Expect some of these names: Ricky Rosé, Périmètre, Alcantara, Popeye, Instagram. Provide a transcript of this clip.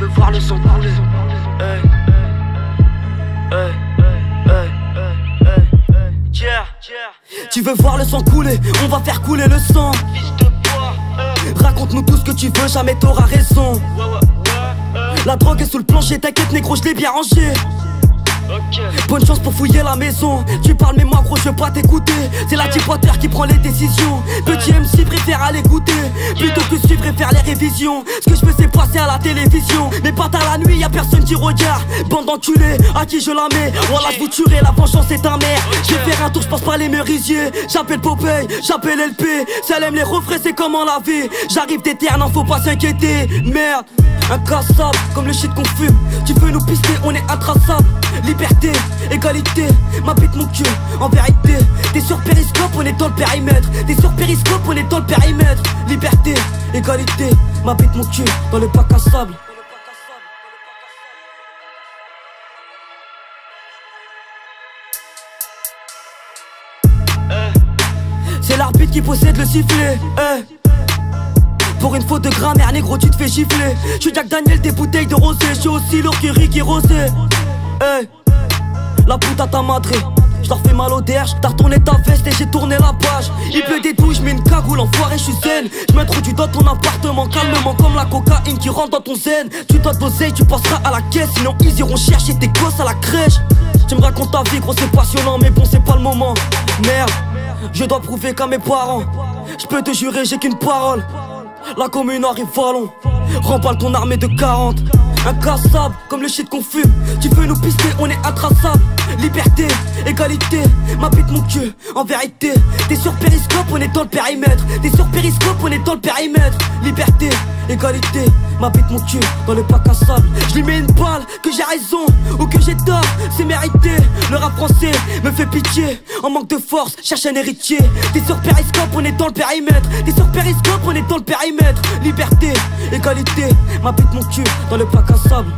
veux voir le sang couler. Hey, hey, hey, hey, hey, yeah. Tu veux voir le sang couler, on va faire couler le sang. Raconte-nous tout ce que tu veux, jamais t'auras raison. La drogue est sous le plancher, t'inquiète négro, je l'ai bien rangé. Bonne chance pour fouiller la maison. Tu parles mais moi gros je veux pas t'écouter. C'est la type Potter qui prend les décisions. Petit MC préfère aller goûter plutôt que suivre et faire les révisions. Ce que je veux c'est passer à la télévision. Mais pas tard la nuit, y'a personne qui regarde. Bande d'enculés, à qui je la mets? Voilà je vous tuerai, la vengeance est amère. Je vais faire un tour, je passe pas les merisiers. J'appelle Popeye, j'appelle LP. Si elle aime les refrains c'est comment la vie. J'arrive des terres, non faut pas s'inquiéter. Merde, incassable comme le shit qu'on fume. Tu veux nous pister, on est intraçable. Liberté, égalité, ma bite mon cul, en vérité. T'es sur périscope, on est dans le périmètre. T'es sur périscope, on est dans le périmètre. Liberté, égalité, ma bite mon cul, dans le bac à sable. C'est l'arbitre qui possède le sifflet. Pour une faute de grammaire, négro, tu te fais gifler. Je suis Jack Daniel, tes bouteilles de rosé. Je suis aussi lourd que Ricky Rosé. Hey, la puta t'a madré, je leur fais mal au derge. T'as retourné ta veste et j'ai tourné la page. Il pleut des douilles, j'mets une cagoule, enfoiré, j'suis zen. J'm'introduis dans ton appartement calmement comme la cocaïne qui rentre dans ton zen. Tu dois doser, tu passeras à la caisse, sinon ils iront chercher tes gosses à la crèche. Tu me racontes ta vie gros, c'est passionnant mais bon c'est pas le moment. Merde, je dois prouver qu'à mes parents. J'peux te jurer j'ai qu'une parole. La commune arrive vallon, remballe ton armée de 40. Incassable comme le shit qu'on fume. Tu veux nous pister, on est intraçable. Liberté, égalité, ma bite mon cul, en vérité. T'es sur périscope, on est dans le périmètre. T'es sur périscope, on est dans le périmètre. Liberté, égalité, ma bite mon cul, dans le bac à sable. Je lui mets une balle, que j'ai raison ou que j'ai tort, c'est mérité. Le rap français me fait pitié. En manque de force, cherche un héritier. T'es sur périscope, on est dans le périmètre. T'es sur périscope, on est dans le périmètre. Liberté, égalité, ma bite mon cul, dans le bac à sable.